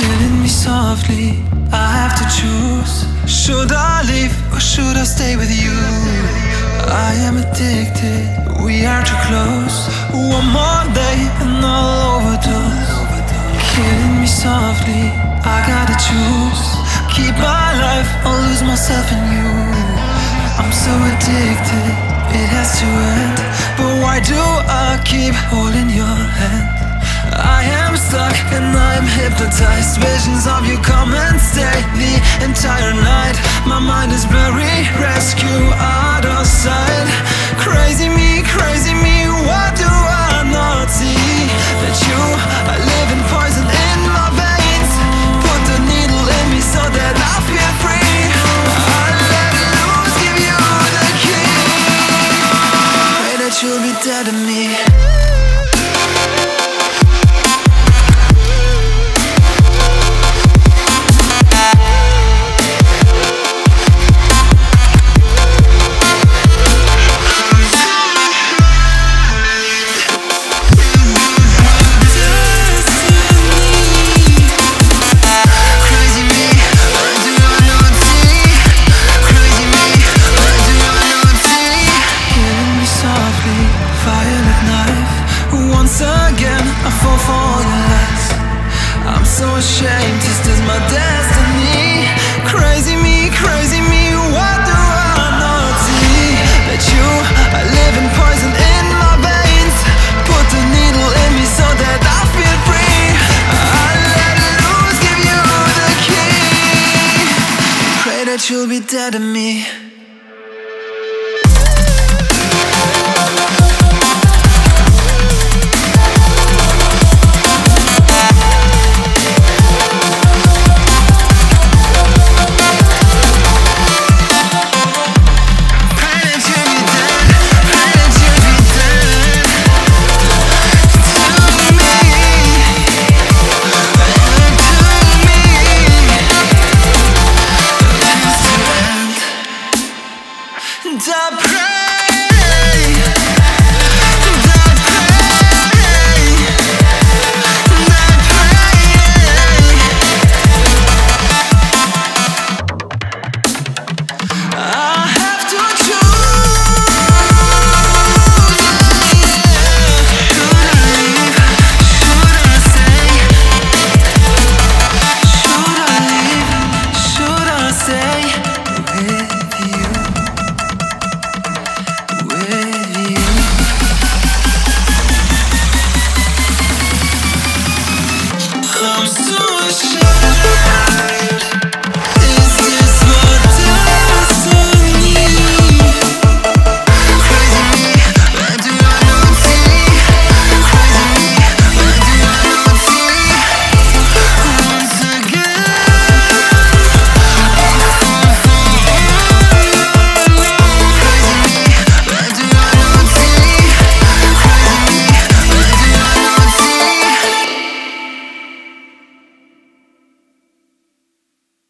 killing me softly. I have to choose. Should I leave or should I stay with you? I am addicted, we are too close. One more day and I'll overdose. Killing me softly, I gotta choose. Keep my life or lose myself in you. I'm so addicted, it has to end. But why do I keep holding your hand? I am stuck and I'm hypnotized. Visions of you come and stay the entire night. My mind is blurry, rescue out of sight. Crazy me, why do I not see that you are living poison in my veins? Put the needle in me so that I feel free. I let it loose, give you the key. Pray that you'll be dead to me. You'll be dead to me. I'm so ashamed.